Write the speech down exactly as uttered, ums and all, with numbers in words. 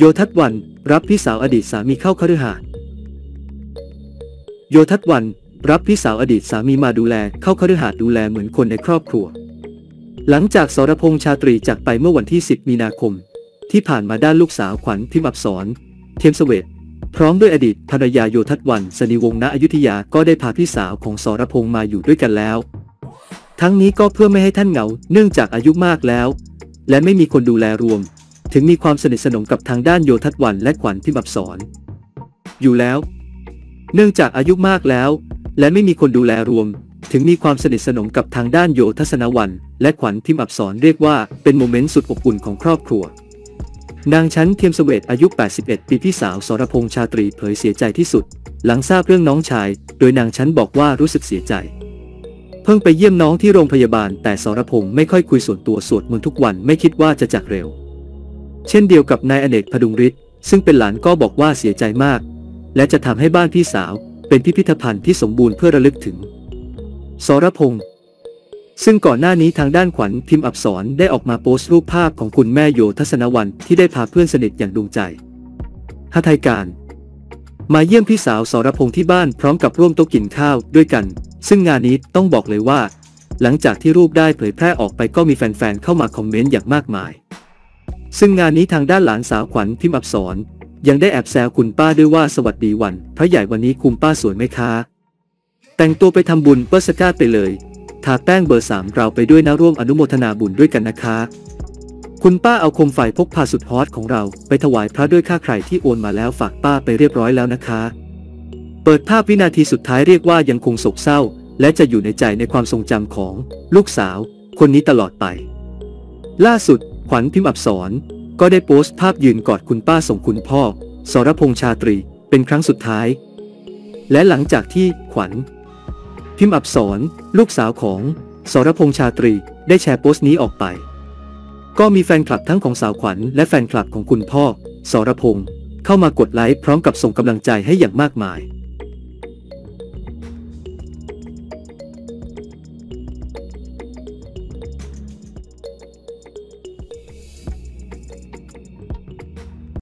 โยทัศน์วรรณรับพี่สาวอดีตสามีเข้าคฤหาสน์โยทัศน์วรรณรับพี่สาวอดีตสามีมาดูแลเข้าคฤหาสน์ดูแลเหมือนคนในครอบครัวหลังจากสรพงษ์ชาตรีจากไปเมื่อวันที่สิบมีนาคมที่ผ่านมาด้านลูกสาวขวัญพิมพ์อักษรเทียมเสวทพร้อมด้วยอดีตภรรยาโยทัศน์วรรณสนิวงศ์ณอยุธยาก็ได้พาพี่สาวของสรพงษ์มาอยู่ด้วยกันแล้วทั้งนี้ก็เพื่อไม่ให้ท่านเหงาเนื่องจากอายุมากแล้วและไม่มีคนดูแลรวมถึงมีความสนิทสนมกับทางด้านโยทัศน์วรรณและขวัญพิมพ์อักษรอยู่แล้วเนื่องจากอายุมากแล้วและไม่มีคนดูแลรวมถึงมีความสนิทสนมกับทางด้านโยทัศนวรรณและขวัญพิมพ์อักษรเรียกว่าเป็นโมเมนต์สุดอบอุ่นของครอบครัวนางชั้นเทียมเสวทอายุแปดสิบเอ็ดปีพี่สาวสรพงษ์ชาตรีเผยเสียใจที่สุดหลังทราบเรื่องน้องชายโดยนางชั้นบอกว่ารู้สึกเสียใจเพิ่งไปเยี่ยมน้องที่โรงพยาบาลแต่สรพงษ์ไม่ค่อยคุยส่วนตัวสวดมนต์ทุกวันไม่คิดว่าจะจากเร็วเช่นเดียวกับนายอเนกพดุงฤทธิ์ซึ่งเป็นหลานก็บอกว่าเสียใจมากและจะทำให้บ้านพี่สาวเป็นพิพิธภัณฑ์ที่สมบูรณ์เพื่อระลึกถึงสรพงษ์ซึ่งก่อนหน้านี้ทางด้านขวัญพิมพ์อักษรได้ออกมาโพสต์รูปภาพของคุณแม่โยทัศนวรรณที่ได้พาเพื่อนสนิทอย่างดวงใจหฤทัยการมาเยี่ยมพี่สาวสรพงษ์ที่บ้านพร้อมกับร่วมโต๊ะกินข้าวด้วยกันซึ่งงานนี้ต้องบอกเลยว่าหลังจากที่รูปได้เผยแพร่ออกไปก็มีแฟนๆเข้ามาคอมเมนต์อย่างมากมายซึ่งงานนี้ทางด้านหลานสาวขวัญพิมพ์อักษรยังได้แอบแซวคุณป้าด้วยว่าสวัสดีวันพระใหญ่วันนี้คุณป้าสวยไหมคะแต่งตัวไปทำบุญเปิ้ลสกาดไปเลยทาแป้งเบอร์สามเราไปด้วยนะร่วมอนุโมทนาบุญด้วยกันนะคะคุณป้าเอาโคมไฟพกพาสุดฮอตของเราไปถวายพระด้วยค่าใครที่โอนมาแล้วฝากป้าไปเรียบร้อยแล้วนะคะเปิดภาพวินาทีสุดท้ายเรียกว่ายังคงโศกเศร้าและจะอยู่ในใจในความทรงจำของลูกสาวคนนี้ตลอดไปล่าสุดขวัญพิมพ์อักษรก็ได้โพสต์ภาพยืนกอดคุณป้าส่งคุณพ่อสรพงษ์ชาตรีเป็นครั้งสุดท้ายและหลังจากที่ขวัญพิมพ์อักษรลูกสาวของสรพงษ์ชาตรีได้แชร์โพสต์นี้ออกไปก็มีแฟนคลับทั้งของสาวขวัญและแฟนคลับของคุณพ่อสรพงษ์เข้ามากดไลค์พร้อมกับส่งกำลังใจให้อย่างมากมาย